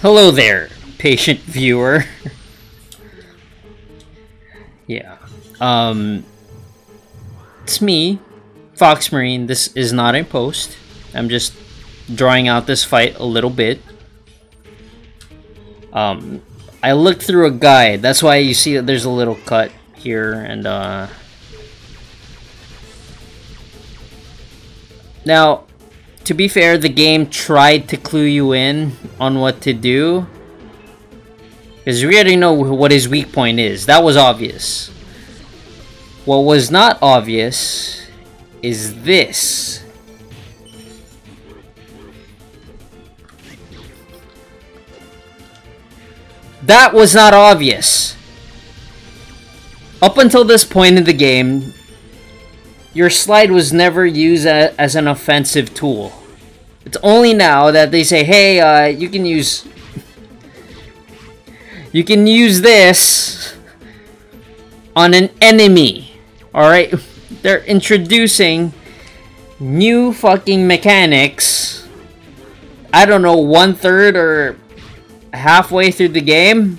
Hello there, patient viewer. Yeah. It's me, Foxmarine. This is not a post. I'm just drawing out this fight a little bit. I looked through a guide. That's why you see that there's a little cut here, and now, to be fair, the game tried to clue you in on what to do, because we already know what his weak point is. That was obvious. What was not obvious is this. That was not obvious. Up until this point in the game, your slide was never used as an offensive tool. It's only now that they say, hey, you can use... you can use this on an enemy. Alright? They're introducing new fucking mechanics. I don't know, 1/3 or halfway through the game?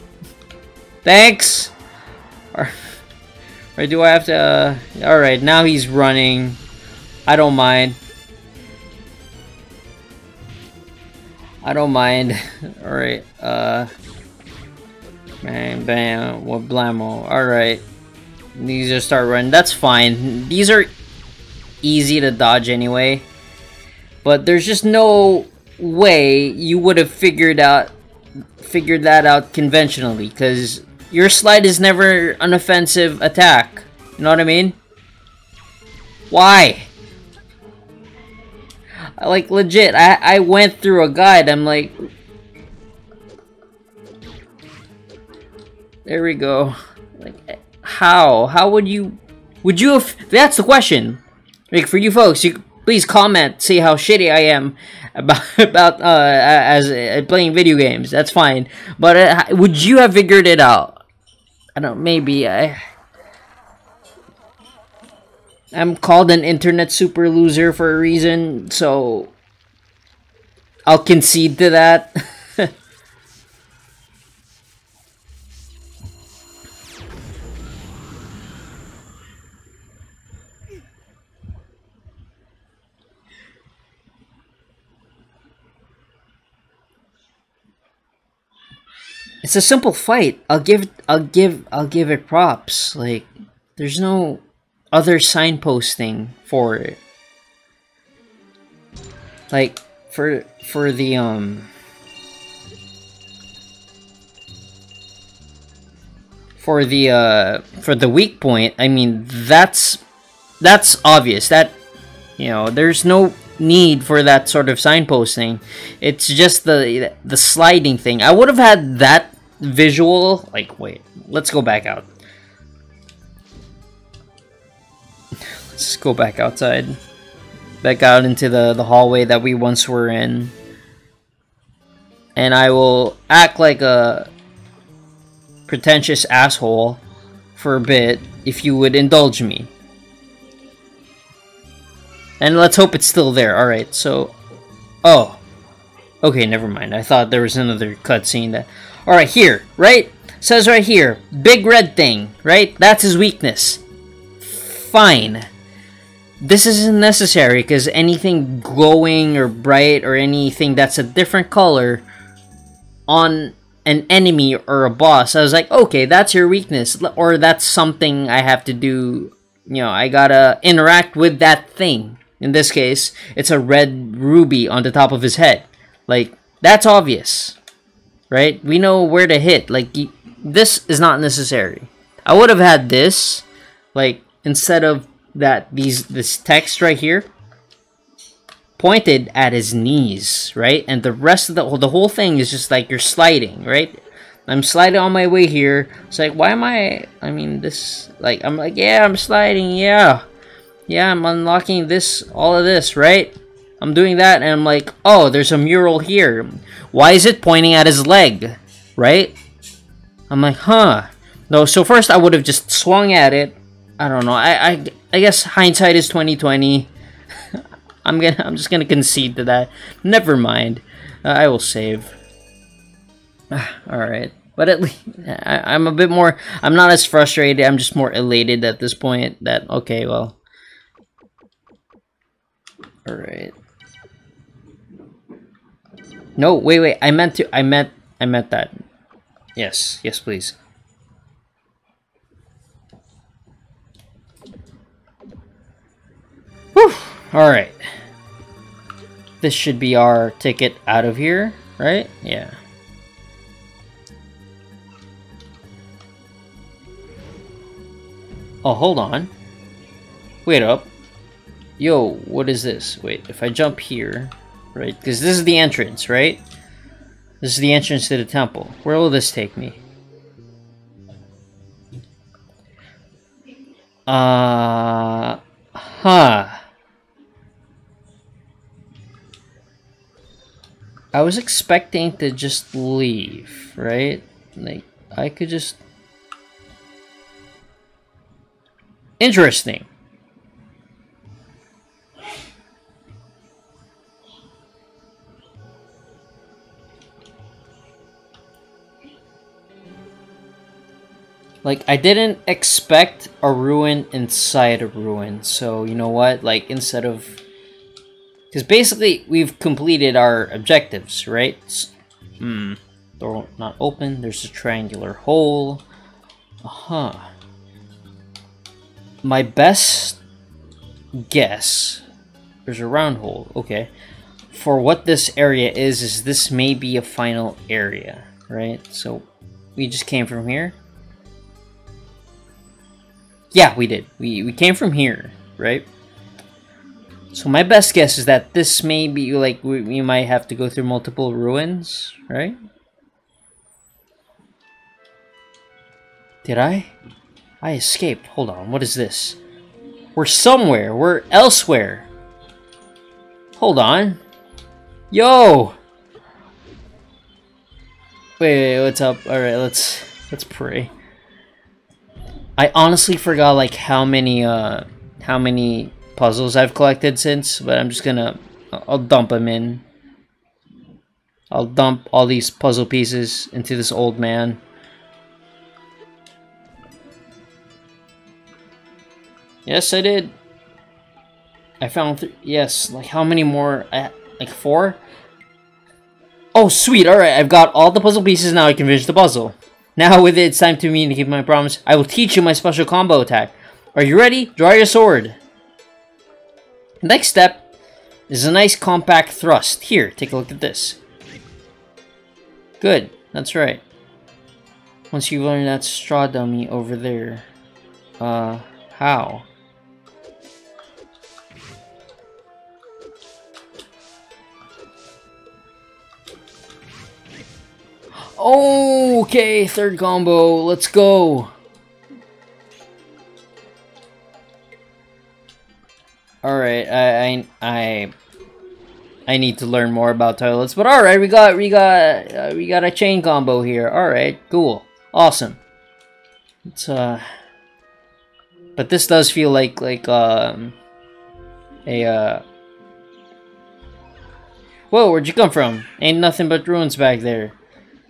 Thanks! Or do I have to... alright, now he's running. I don't mind. Alright, bam, bam, what blammo. Alright. These just start running. That's fine. These are easy to dodge anyway. But there's just no way you would have figured that out conventionally, because your slide is never an offensive attack. You know what I mean? Why? Like, legit, I went through a guide. I'm like... there we go. Like, how? How would you... would you have... that's the question. Like, for you folks, you please comment, see how shitty I am about as playing video games. That's fine. But would you have figured it out? I don't, maybe I'm called an internet super loser for a reason, so I'll concede to that. It's a simple fight. I'll give it props. Like, there's no other signposting for it. Like, for the for the weak point, I mean, that's obvious. That, you know, there's no need for that sort of signposting. It's just the sliding thing. I would have had that visual. Like, wait, let's go back out. Let's go back outside, back out into the hallway that we once were in, and I will act like a pretentious asshole for a bit if you would indulge me. And let's hope it's still there. Alright, so... oh. Okay, never mind. I thought there was another cutscene that... alright, here, right? It says right here. Big red thing, right? That's his weakness. Fine. This isn't necessary, because anything glowing or bright or anything that's a different color on an enemy or a boss, I was like, okay, that's your weakness. Or that's something I have to do. You know, I gotta interact with that thing. In this case, it's a red ruby on the top of his head. Like, that's obvious. Right? We know where to hit. Like, this is not necessary. I would have had this. Like, instead of that, this text right here. Pointed at his knees. Right? And the rest of the whole thing is just like you're sliding. Right? I'm sliding on my way here. It's like, why am I mean, this, like, I'm like, yeah, I'm sliding, yeah. Yeah, I'm unlocking this, all of this, right? I'm doing that, and I'm like, oh, there's a mural here. Why is it pointing at his leg, right? I'm like, huh. No, so first I would have just swung at it. I don't know. I guess hindsight is 20/20. I'm just gonna concede to that. Never mind. I will save. All right, but at least I'm a bit more. I'm not as frustrated. I'm just more elated at this point. That okay, well. All right. No, wait, wait. I meant to. I meant that. Yes, yes, please. Whew. All right. This should be our ticket out of here, right? Yeah. Oh, hold on. Wait up. Yo, what is this? Wait, if I jump here, right? Because this is the entrance, right? This is the entrance to the temple. Where will this take me? Huh. I was expecting to just leave, right? Like, I could just... Interesting. Like, I didn't expect a ruin inside a ruin, so you know what? Like, instead of... Because basically, we've completed our objectives, right? Hmm. Door not open. There's a triangular hole. Uh-huh. My best guess... There's a round hole. Okay. For what this area is this may be a final area, right? So, we just came from here. Yeah, we did. We came from here, right? So my best guess is that this may be, like, we might have to go through multiple ruins, right? Did I? I escaped. Hold on, what is this? We're somewhere. We're elsewhere. Hold on. Yo! Wait, what's up? Alright, let's pray. I honestly forgot like how many puzzles I've collected since, but I'm just gonna I'll dump them in. I'll dump all these puzzle pieces into this old man. Yes, I did. I found yes, like how many more? Like 4? Oh, sweet. All right, I've got all the puzzle pieces now. I can finish the puzzle. Now with it, it's time to me to keep my promise. I will teach you my special combo attack. Are you ready? Draw your sword. Next step is a nice compact thrust. Here, take a look at this. Good, that's right. Once you learn that straw dummy over there. How? Okay, third combo. Let's go. All right, I need to learn more about toilets, but all right, we got a chain combo here. All right, cool, awesome. It's but this does feel like Whoa, where'd you come from? Ain't nothing but ruins back there.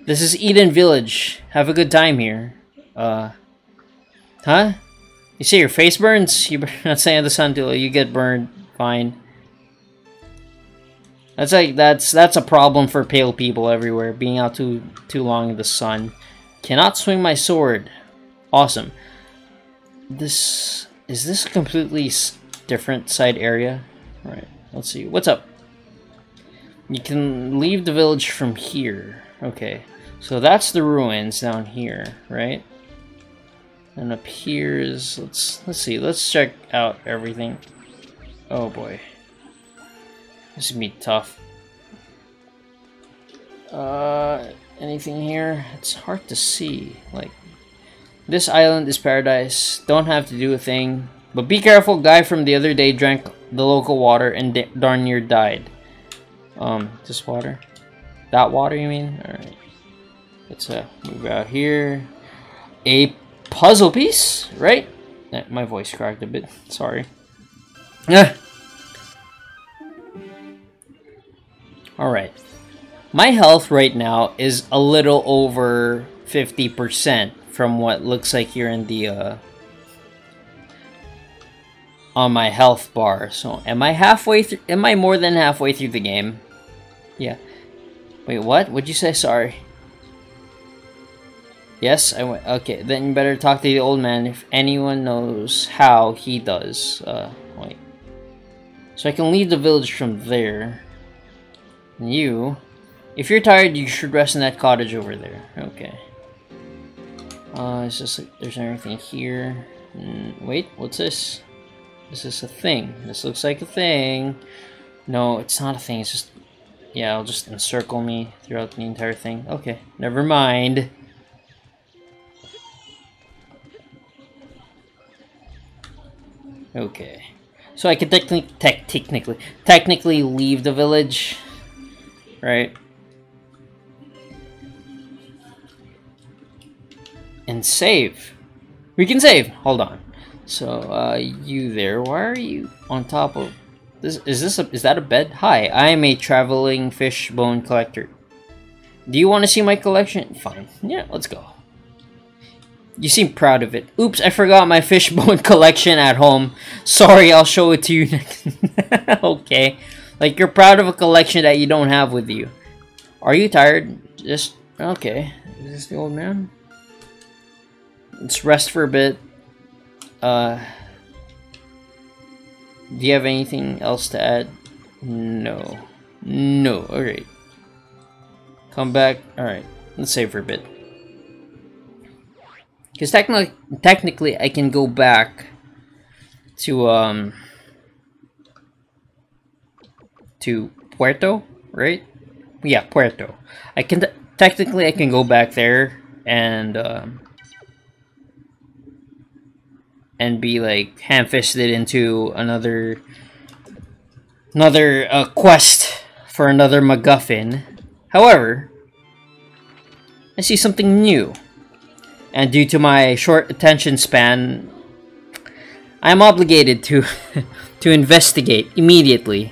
This is Eden Village. Have a good time here. Huh? You see your face burns? You're not saying the sun till you get burned. Fine. That's like that's a problem for pale people everywhere. Being out too long in the sun. Cannot swing my sword. Awesome. Is this a completely different side area? All right. Let's see. What's up? You can leave the village from here. Okay. So that's the ruins down here, right? And up here is let's see, let's check out everything. Oh boy. This is gonna be tough. anything here? It's hard to see. Like, this island is paradise. Don't have to do a thing. But be careful, guy from the other day drank the local water and darn near died. This water? That water, you mean? Alright. Let's move out here. A puzzle piece, right? My voice cracked a bit. Sorry. Alright. My health right now is a little over 50% from what looks like here in the, on my health bar. So, am I halfway through? Am I more than halfway through the game? Yeah. Wait, what? What'd you say? Sorry. Yes, I went. Okay, then you better talk to the old man if anyone knows how he does. Wait. So I can leave the village from there. And you, if you're tired, you should rest in that cottage over there. Okay. It's just like there's everything here. Wait, what's this? Is this a thing? This looks like a thing. No, it's not a thing. It's just, yeah, it'll just encircle me throughout the entire thing. Okay, never mind. Okay, so I could technically leave the village, right? And save. We can save. Hold on. So, you there? Why are you on top of this? Is that a bed? Hi, I am a traveling fish bone collector. Do you want to see my collection? Fine. Yeah, let's go. You seem proud of it. Oops, I forgot my fish bone collection at home. Sorry, I'll show it to you next. Okay, like you're proud of a collection that you don't have with you. Are you tired? Just okay. Is this the old man? Let's rest for a bit. Do you have anything else to add? No. No. Alright. Come back. Alright. Let's save for a bit. Because technically I can go back to Puerto, right? Yeah, Puerto. I can technically I can go back there and be like ham-fisted into another quest for another MacGuffin. However, I see something new, and due to my short attention span, I am obligated to to investigate immediately.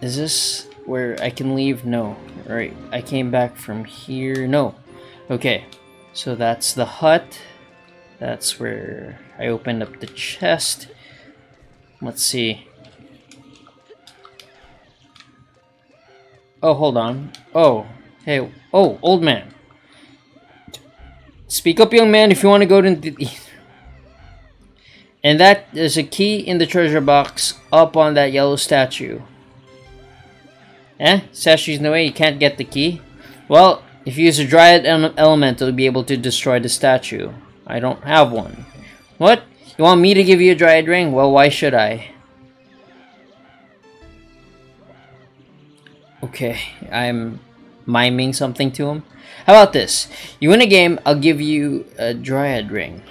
Is this where I can leave? No. Alright, I came back from here. No. Okay, so that's the hut. That's where I opened up the chest. Let's see. Oh, hold on. Oh, hey. Oh, old man. Speak up, young man, if you want to go to the... And that is a key in the treasure box up on that yellow statue. Eh? Statue's in the way, you can't get the key? Well, if you use a dryad element, it'll be able to destroy the statue. I don't have one. What? You want me to give you a dryad ring? Well, why should I? Okay, I'm miming something to him. How about this? You win a game, I'll give you a dryad ring.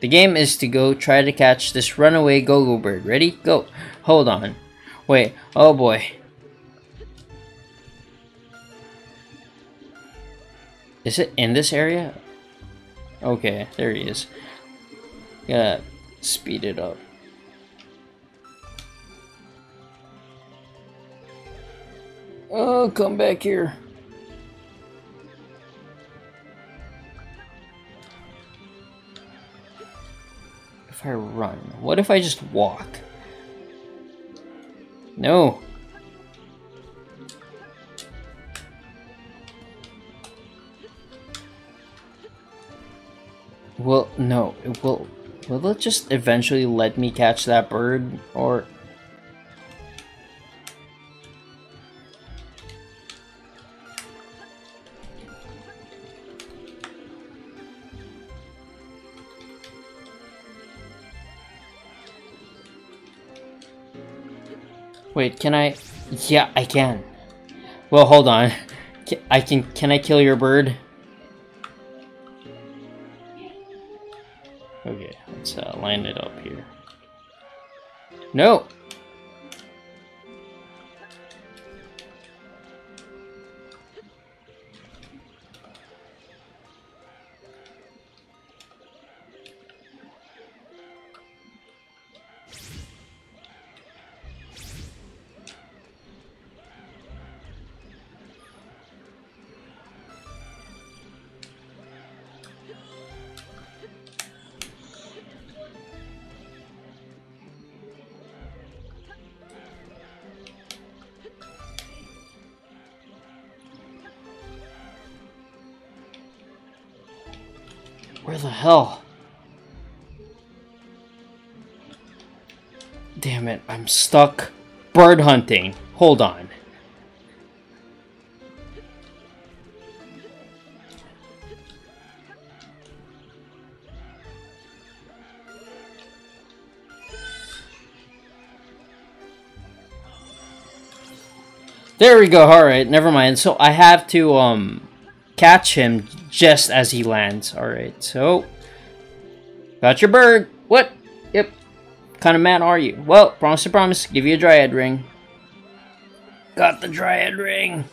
The game is to go try to catch this runaway go-go bird. Ready? Go. Hold on. Wait. Oh boy. Is it in this area? Okay, there he is. Gotta speed it up. Oh, come back here. If I run, what if I just walk? No. Well, no, it will it just eventually let me catch that bird, or... Wait, can I? Yeah, I can. Well, hold on. Can I kill your bird? Okay, let's line it up here. No! Where the hell? Damn it, I'm stuck bird hunting. Hold on. There we go. All right, never mind. So I have to catch him just as he lands. Alright, so got your bird. What? Yep. What kind of man are you? Well, promise to promise, give you a dryad ring. Got the dryad ring.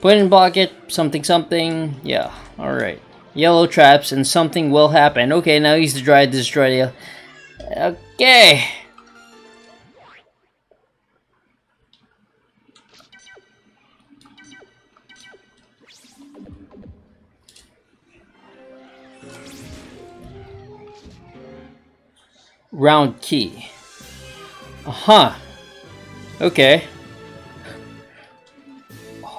Put in block it, something something. Yeah, alright. Yellow traps and something will happen. Okay, now he's the dry destroyer. Okay. Round key. Uh-huh. Okay.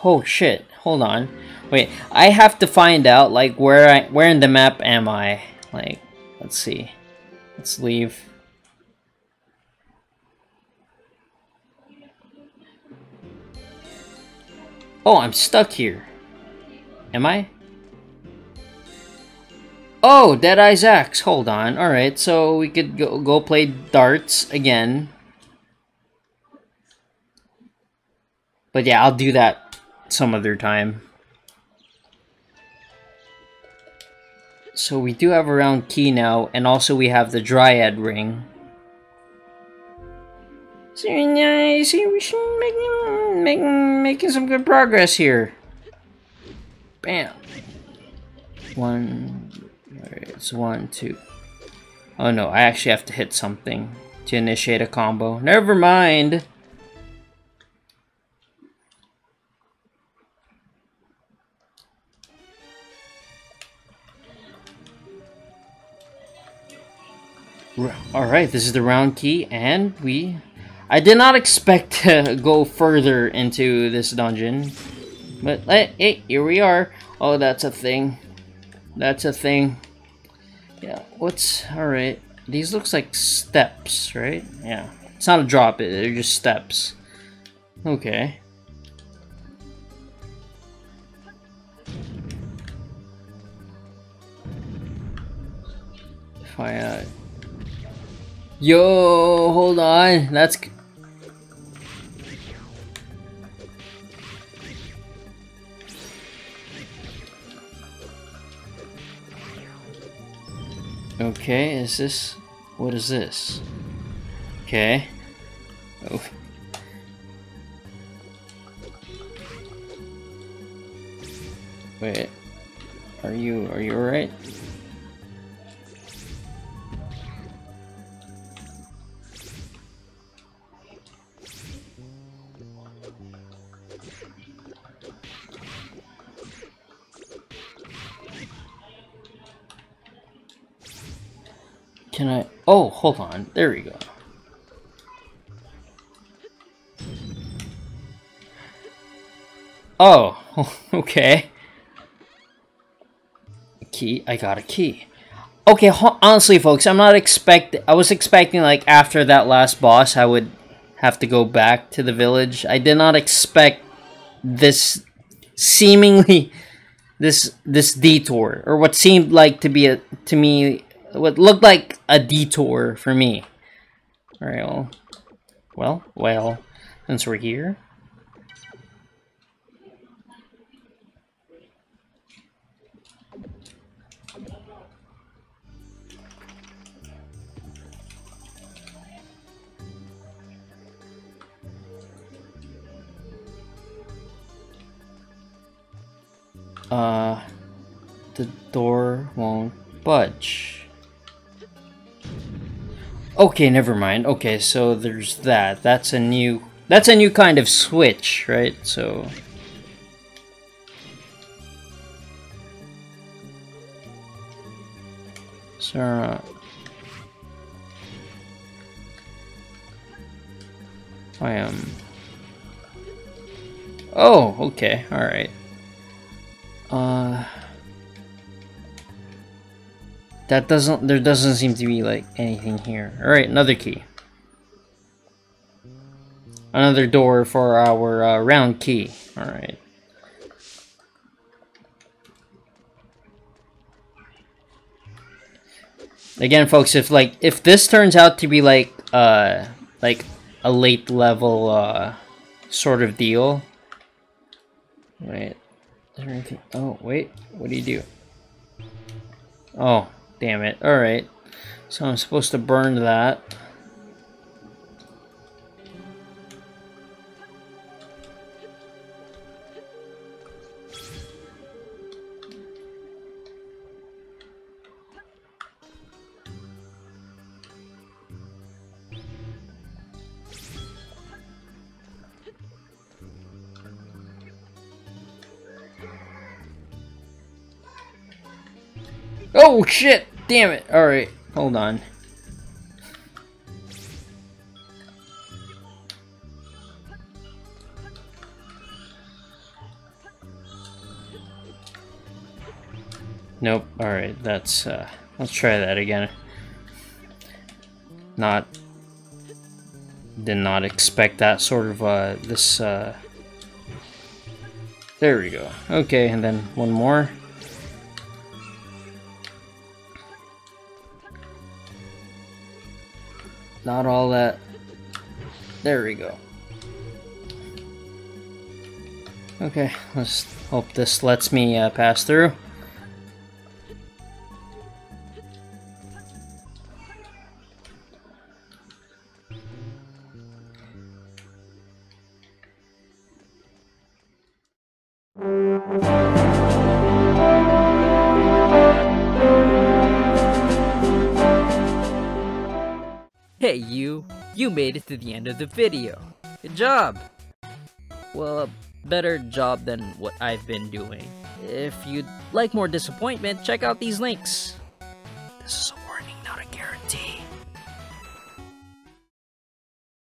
Oh shit. Hold on. Wait, I have to find out, like, where in the map am I? Like, let's see. Let's leave. Oh, I'm stuck here. Am I? Oh, Deadeye's Axe. Hold on. Alright, so we could go play darts again. But yeah, I'll do that some other time. So we do have a round key now, and also we have the dryad ring. So nice, we should making some good progress here. Bam. One, alright, it's 1, 2. Oh no, I actually have to hit something to initiate a combo. Never mind. Alright, this is the round key, and I did not expect to go further into this dungeon. But, hey, here we are. Oh, that's a thing. That's a thing. Yeah, alright. These looks like steps, right? Yeah. It's not a drop, they're just steps. Okay. If I, yo, hold on, that's... Okay, is this... what is this? Okay. Oh. Wait, are you alright? Can I? Oh, hold on. There we go. Oh, okay. A key. I got a key. Okay, honestly, folks, I'm not expecting. I was expecting, like, after that last boss, I would have to go back to the village. I did not expect this seemingly this detour, or what seemed like to be what looked like a detour for me. All right, well, since we're here. The door won't budge. Okay, never mind. Okay, so there's that. That's a new kind of switch, right? So I am. Oh, okay. All right. There doesn't seem to be like anything here. All right, another key. Another door for our round key. All right. Again, folks, if this turns out to be like a late level sort of deal, right? Oh, wait, what do you do? Oh, damn it. Alright. So I'm supposed to burn that. Oh shit! Damn it! Alright, hold on. Nope, alright, that's let's try that again. Did not expect that sort of there we go. Okay, and then one more. Not all that. There we go. Okay, let's hope this lets me pass through. Hey you made it to the end of the video. Good job! Well, a better job than what I've been doing. If you'd like more disappointment, check out these links. This is so